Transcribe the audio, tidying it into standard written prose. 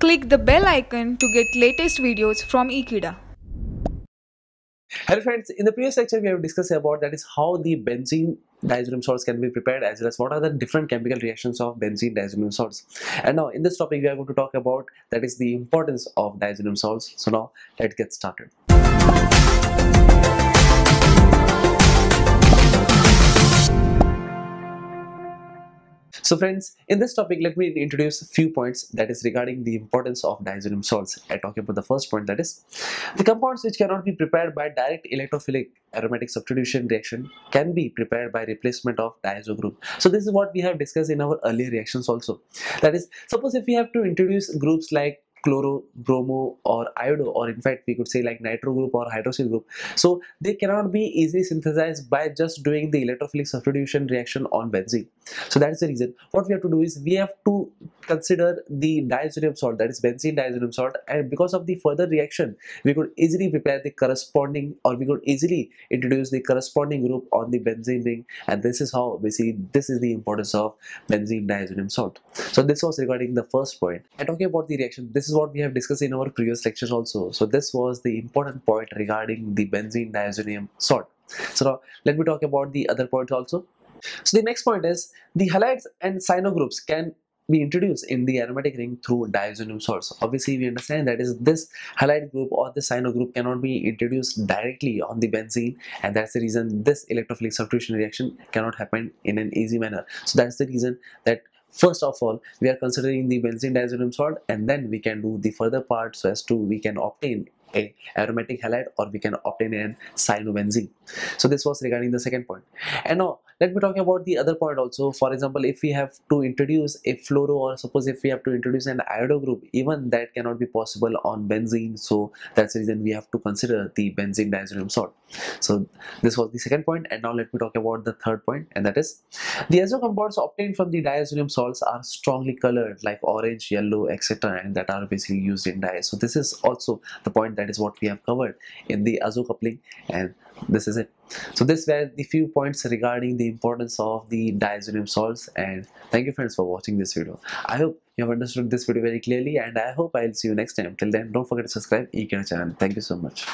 Click the bell icon to get latest videos from Ekeeda. Hello friends, in the previous lecture we have discussed about that is how the benzene diazonium salts can be prepared, as well as what are the different chemical reactions of benzene diazonium salts. And now in this topic we are going to talk about that is the importance of diazonium salts. So now let's get started. So friends, in this topic, let me introduce a few points that is regarding the importance of diazonium salts. I talk about the first point, that is the compounds which cannot be prepared by direct electrophilic aromatic substitution reaction can be prepared by replacement of diazo group. So this is what we have discussed in our earlier reactions also. That is, suppose if we have to introduce groups like chloro, bromo or iodo, or in fact we could say like nitro group or hydroxyl group, so they cannot be easily synthesized by just doing the electrophilic substitution reaction on benzene. So that is the reason what we have to do is we have to consider the diazonium salt, that is benzene diazonium salt, and because of the further reaction we could easily prepare the corresponding, or we could easily introduce the corresponding group on the benzene ring. And this is how basically this is the importance of benzene diazonium salt. So this was regarding the first point. And talking about the reaction, this is what we have discussed in our previous lectures also. So this was the important point regarding the benzene diazonium salt. So now let me talk about the other point also. So the next point is the halides and cyano groups can be introduced in the aromatic ring through diazonium salts. Obviously we understand that is this halide group or the cyano group cannot be introduced directly on the benzene, and that's the reason this electrophilic substitution reaction cannot happen in an easy manner. So that's the reason that first of all, we are considering the benzene diazonium salt, and then we can do the further part so as to we can obtain a aromatic halide or we can obtain an cyanobenzene. So this was regarding the second point. And now let me talk about the other point also. For example, if we have to introduce a fluoro, or suppose if we have to introduce an iodo group, even that cannot be possible on benzene. So that's the reason we have to consider the benzene diazonium salt. So this was the second point. And now let me talk about the third point, and that is the azo compounds obtained from the diazonium salts are strongly colored like orange, yellow, etc., and that are basically used in dyes. So this is also the point that is what we have covered in the azo coupling, and this is it. So these were the few points regarding the importance of the diazonium salts. And thank you friends for watching this video. I hope you have understood this video very clearly, and I hope I'll see you next time. Till then, don't forget to subscribe Ekeeda channel. Thank you so much.